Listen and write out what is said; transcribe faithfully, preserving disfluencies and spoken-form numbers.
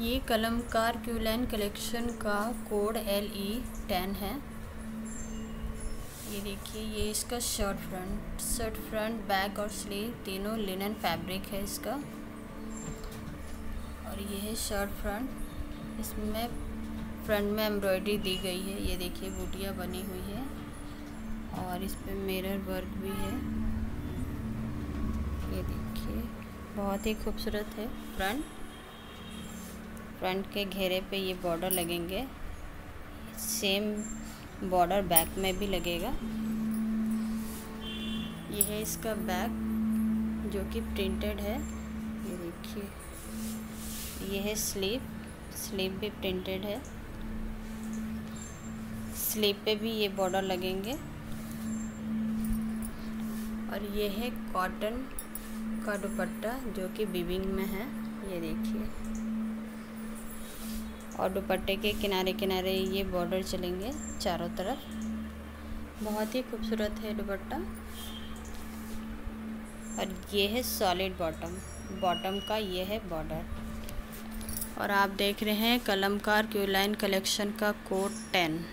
ये Kalamkar Q line collection का code L E ten है। ये देखिए, ये इसका shirt front shirt front back और स्लीव तीनों लिनन फैब्रिक है इसका। और ये है शर्ट फ्रंट, इसमें फ्रंट में एम्ब्रॉयडरी दी गई है। ये देखिए बूटियाँ बनी हुई है और इस पर मिरर वर्क भी है। ये देखिए बहुत ही खूबसूरत है। फ्रंट फ्रंट के घेरे पे ये बॉर्डर लगेंगे, सेम बॉर्डर बैक में भी लगेगा। ये है इसका बैक जो कि प्रिंटेड है। ये देखिए, ये है स्लीव स्लीव भी प्रिंटेड है। स्लीव पे भी ये बॉर्डर लगेंगे। और ये है कॉटन का दुपट्टा जो कि बीविंग में है। ये देखिए, और दुपट्टे के किनारे किनारे ये बॉर्डर चलेंगे चारों तरफ। बहुत ही खूबसूरत है दुपट्टा। और ये है सॉलिड बॉटम बॉटम का ये है बॉर्डर। और आप देख रहे हैं कलमकार क्यू लाइन कलेक्शन का कोड टेन।